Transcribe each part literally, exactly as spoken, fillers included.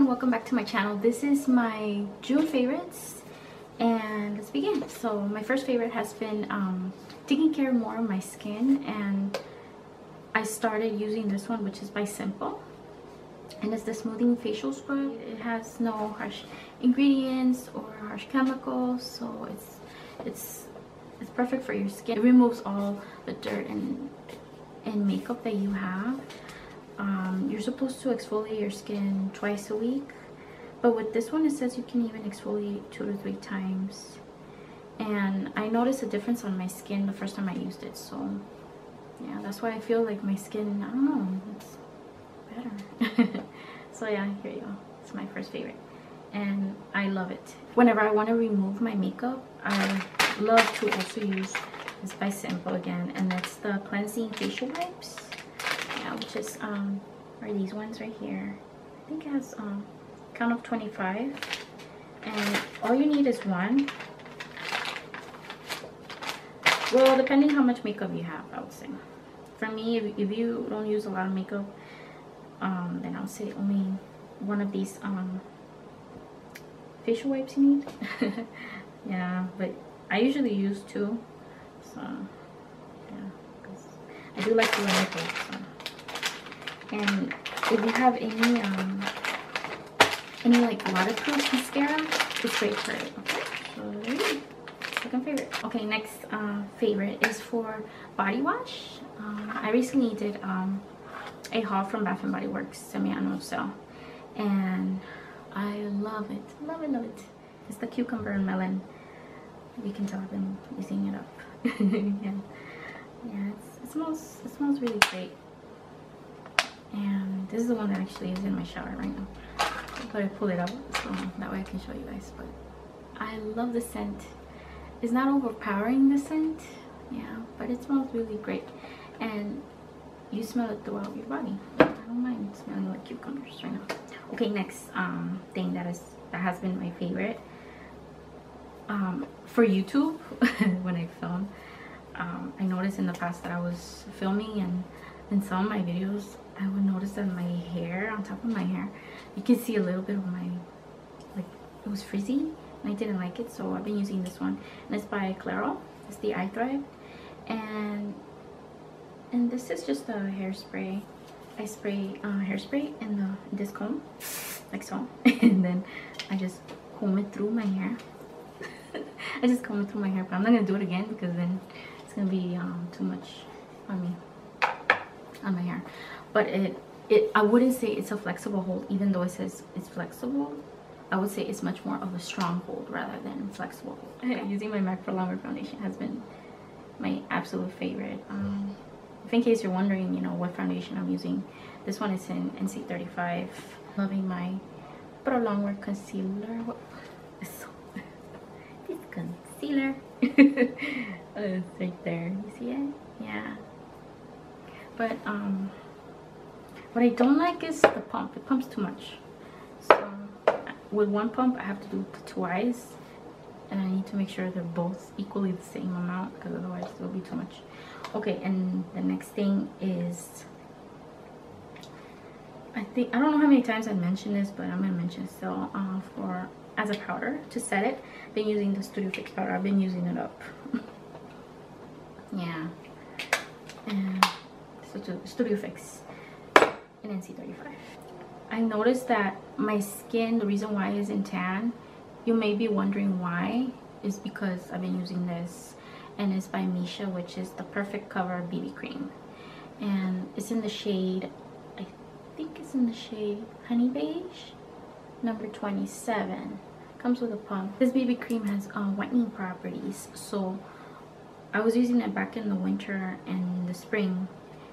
everyone, welcome back to my channel. This is my June favorites and let's begin. So my first favorite has been um, taking care more of my skin, and I started using this one, which is by Simple, and it's the smoothing facial scrub. It has no harsh ingredients or harsh chemicals, so it's it's it's perfect for your skin. It removes all the dirt and and makeup that you have. Um, you're supposed to exfoliate your skin twice a week, but with this one it says you can even exfoliate two to three times, and I noticed a difference on my skin the first time I used it. So yeah, that's why I feel like my skin, I don't know, it's better. So yeah, here you go. It's my first favorite and I love it. Whenever I want to remove my makeup, I love to also use this by Simple again, and that's the cleansing facial wipes. Yeah, which is um are these ones right here. I think it has um count of twenty-five, and all you need is one. Well, depending how much makeup you have, I would say. For me, if, if you don't use a lot of makeup, um then I'll say only one of these um facial wipes you need. Yeah, but I usually use two, so yeah, because I do like to wear makeup, so. And if you have any um any like waterproof mascara, it's great for it. Okay, so second favorite. Okay, next uh favorite is for body wash. um I recently did um a haul from Bath and Body Works semi-annual sale, and I love it, love it, love it. It's the cucumber and melon. We can tell I've been using it up. Yeah, yeah, it's, it smells it smells really great. And this is the one that actually is in my shower right now, but I pulled it out so that way I can show you guys. But I love the scent. It's not overpowering, the scent, yeah, but it smells really great, and you smell it throughout your body. I don't mind smelling like cucumbers right now. Okay, next um thing that is that has been my favorite um for YouTube. When I film, um I noticed in the past that I was filming, and in some of my videos I would notice that my hair, on top of my hair, you can see a little bit of my, like, it was frizzy and I didn't like it, so I've been using this one, and it's by Clairol. It's the iThrive, and and this is just a hairspray. I spray uh, hairspray in the in this comb, like so, and then I just comb it through my hair. I just comb it through my hair, but I'm not gonna do it again because then it's gonna be um, too much on me. On my hair. But it it I wouldn't say it's a flexible hold, even though it says it's flexible. I would say it's much more of a strong hold rather than flexible hold. Okay. Using my Mac Pro Longwear Foundation has been my absolute favorite. Um if in case you're wondering, you know, what foundation I'm using, this one is in N C thirty-five. Loving my Pro Longwear concealer. What? So, this concealer. Oh, it's right there. You see it? Yeah. But um, what I don't like is the pump. It pumps too much. So with one pump, I have to do it twice, and I need to make sure they're both equally the same amount, because otherwise it will be too much. Okay, and the next thing is, I think I don't know how many times I mentioned this, but I'm gonna mention it. So uh, for as a powder to set it, I've been using the Studio Fix powder. I've been using it up. Yeah. And Studio Fix in N C thirty-five. I noticed that my skin, the reason why it isn't tan, you may be wondering why, is because I've been using this, and it's by Misha, which is the Perfect Cover B B cream, and it's in the shade, I think it's in the shade Honey Beige number twenty-seven. Comes with a pump. This B B cream has uh, whitening properties, so I was using it back in the winter and the spring,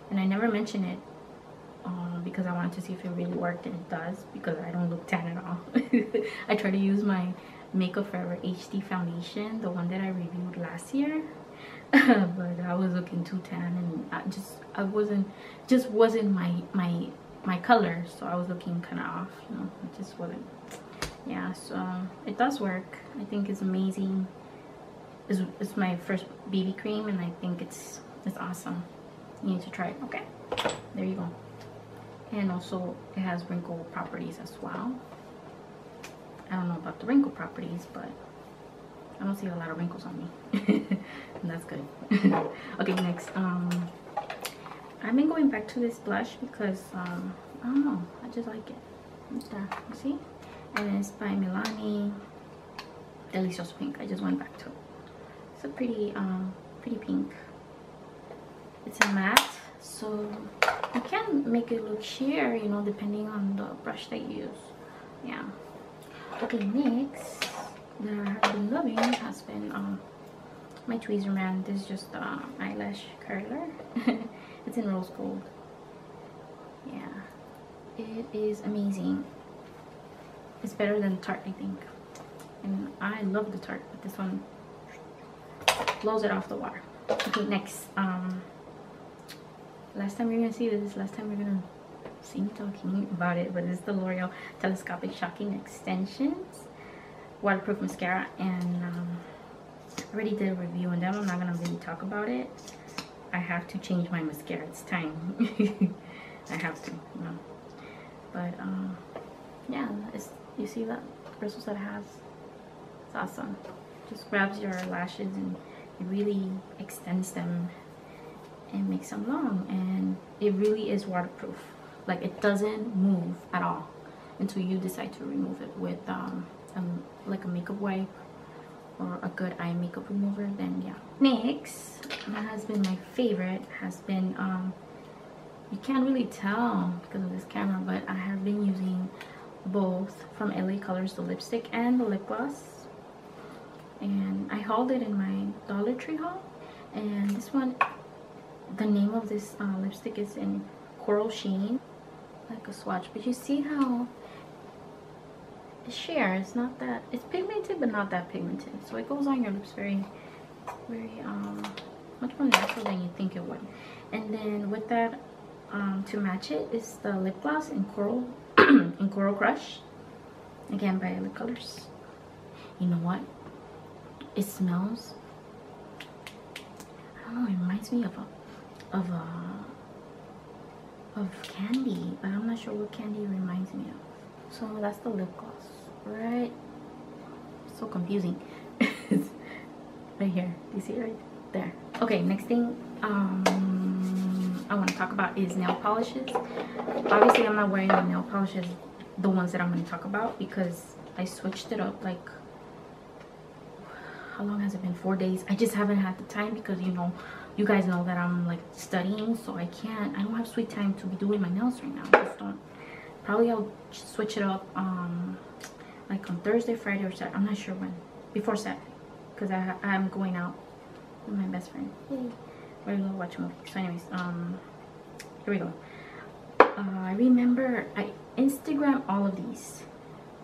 and I never mentioned it um, because I wanted to see if it really worked, and it does, because I don't look tan at all. I try to use my Makeup Forever H D foundation, the one that I reviewed last year, but I was looking too tan, and I just I wasn't just wasn't my my my color, so I was looking kind of off, you know. It just wasn't. Yeah, so it does work. I think it's amazing. It's, it's my first B B cream, and I think it's it's awesome. You need to try it. Okay, there you go. And also it has wrinkle properties as well, I don't know about the wrinkle properties, but I don't see a lot of wrinkles on me. And that's good. Okay, next. Um, I've been going back to this blush because, um, I don't know, I just like it. It's there, you see? And it's by Milani Delizioso Pink. I just went back to it. It's a pretty, um, pretty pink. It's a matte, so you can make it look sheer, you know, depending on the brush that you use. Yeah. Okay, next that I have been loving has been um, my Tweezerman. This is just the uh, eyelash curler. It's in rose gold. Yeah, it is amazing. It's better than Tarte, I think, and I love the Tarte, but this one blows it off the water. Okay, next. Um, last time you're gonna see this, last time you're gonna see me talking about it, but it's the L'Oreal Telescopic Shocking Extensions waterproof mascara, and um, I already did a review on them. I'm not gonna really talk about it. I have to change my mascara. It's time. I have to, you know. But um, yeah, it's, you see that bristles that it has. It's awesome. Just grabs your lashes and it really extends them and makes them long, and it really is waterproof. Like, it doesn't move at all until you decide to remove it with um, um like a makeup wipe or a good eye makeup remover. Then yeah, next, that has been my favorite, has been um you can't really tell because of this camera, but I have been using both from L A Colors, the lipstick and the lip gloss, and I hauled it in my Dollar Tree haul. And this one, the name of this uh, lipstick is in Coral Sheen, like a swatch, but you see how it's sheer. It's not that, it's pigmented but not that pigmented, so it goes on your lips very, very um much more natural than you think it would. And then with that, um to match it is the lip gloss in Coral in Coral Crush, again by L A Colors. You know what, it smells, I don't know, it reminds me of a of a of candy, but I'm not sure what candy it reminds me of. So that's the lip gloss, right? So confusing. Right here, you see it right there. Okay, next thing um I want to talk about is nail polishes. Obviously I'm not wearing the nail polishes, the ones that I'm going to talk about, because I switched it up. Like, how long has it been? Four days. I just haven't had the time because, you know, you guys know that I'm like studying, so I can't, I don't have sweet time to be doing my nails right now. I just don't. Probably I'll switch it up um like on Thursday, Friday, or Saturday. I'm not sure when, before Saturday, because I I'm going out with my best friend. Yay. We're gonna watch a movie. So anyways, um here we go. uh, I remember I Instagram all of these.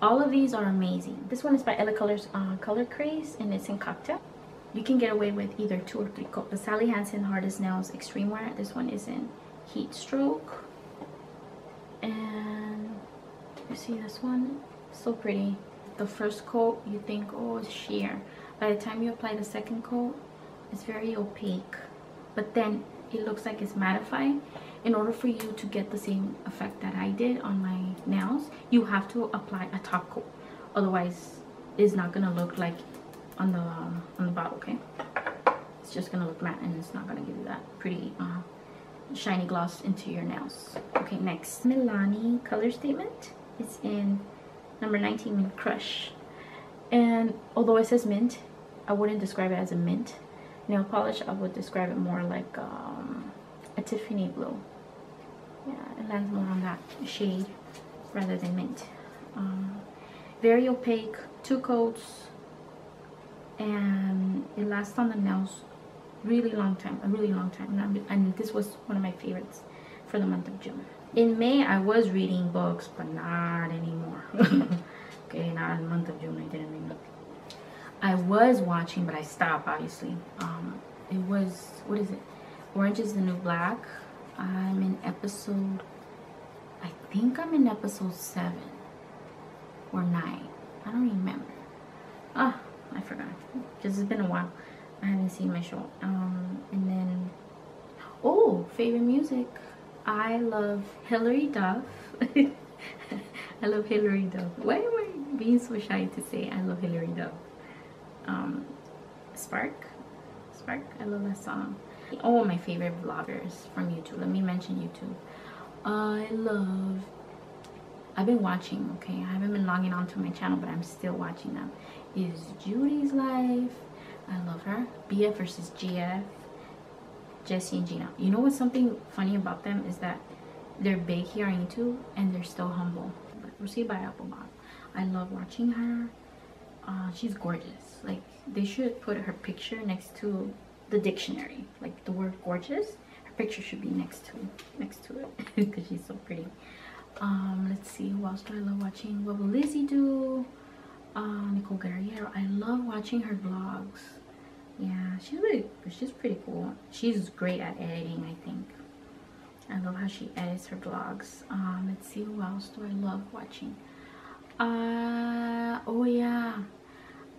All of these are amazing. This one is by L A Colors, uh, Color Craze, and it's in Cocktail. You can get away with either two or three coats. The Sally Hansen Hardest Nails Extreme Wear. This one is in Heat Stroke. And you see this one? So pretty. The first coat, you think, oh, it's sheer. By the time you apply the second coat, it's very opaque. But then it looks like it's mattified. In order for you to get the same effect that I did on my nails, you have to apply a top coat. Otherwise, it's not gonna look like on the um, on the bottle. Okay, it's just gonna look matte, and it's not gonna give you that pretty uh, shiny gloss into your nails. Okay, next, Milani Color Statement. It's in number nineteen, Mint Crush. And although it says mint, I wouldn't describe it as a mint nail polish. I would describe it more like um, a Tiffany blue. Yeah, it lands more on that shade rather than mint. Um, very opaque, two coats, and it lasts on the nails really long time, a really long time. And, and this was one of my favorites for the month of June. In May, I was reading books, but not anymore. Okay, not in the month of June, I didn't read nothing. I was watching, but I stopped, obviously. Um, it was, what is it? Orange is the New Black. I'm in episode, I think I'm in episode seven or nine. I don't remember. Ah, oh, I forgot. Because it's been a while. I haven't seen my show. Um, and then, oh, favorite music. I love Hilary Duff. I love Hilary Duff. Wait, wait. being so shy to say I love Hilary Duff. Um, Spark? Spark? I love that song. Oh, my favorite vloggers from YouTube. Let me mention YouTube. I love... I've been watching, okay? I haven't been logging on to my channel, but I'm still watching them. Is Judy's Life. I love her. B F versus G F. Jesse and Gina. You know what's something funny about them is that they're big here on YouTube and they're still humble. Received by Apple Mom. I love watching her. Uh, she's gorgeous. Like, they should put her picture next to the dictionary. Like, the word gorgeous, her picture should be next to next to it because she's so pretty. Um, let's see, who else do I love watching? What Will Lizzie Do? Uh, Nicole Guerriero. I love watching her vlogs. Yeah, she's really, she's pretty cool. She's great at editing, I think. I love how she edits her vlogs. Um, let's see, who else do I love watching? Uh, oh yeah,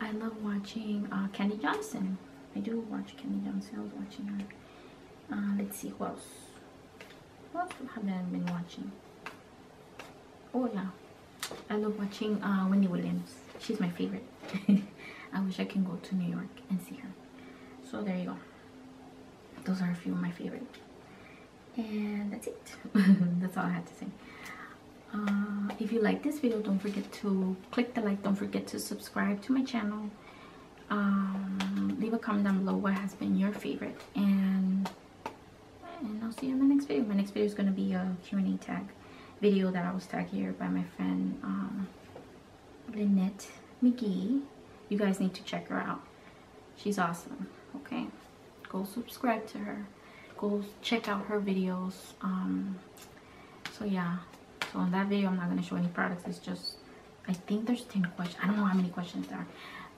I love watching uh, Candy Johnson. I do watch Candy Johnson. I was watching her. Uh, let's see, who else? Who else have I been watching? Oh yeah, I love watching uh, Wendy Williams. She's my favorite. I wish I can go to New York and see her. So there you go. Those are a few of my favorite. And that's it. That's all I had to say. Uh, if you like this video, don't forget to click the like. Don't forget to subscribe to my channel. Um, leave a comment down below what has been your favorite. And, and I'll see you in my next video. My next video is going to be a Q and A tag video that I was tagged here by my friend um, Lynette McGee. You guys need to check her out. She's awesome. Okay? Go subscribe to her. Go check out her videos. Um so yeah, so on that video I'm not going to show any products. It's just, I think there's ten questions. I don't know how many questions there are,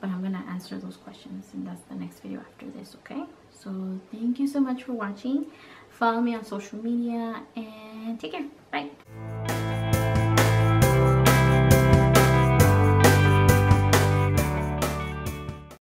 but I'm going to answer those questions, and that's the next video after this. Okay, so thank you so much for watching. Follow me on social media and take care. Bye.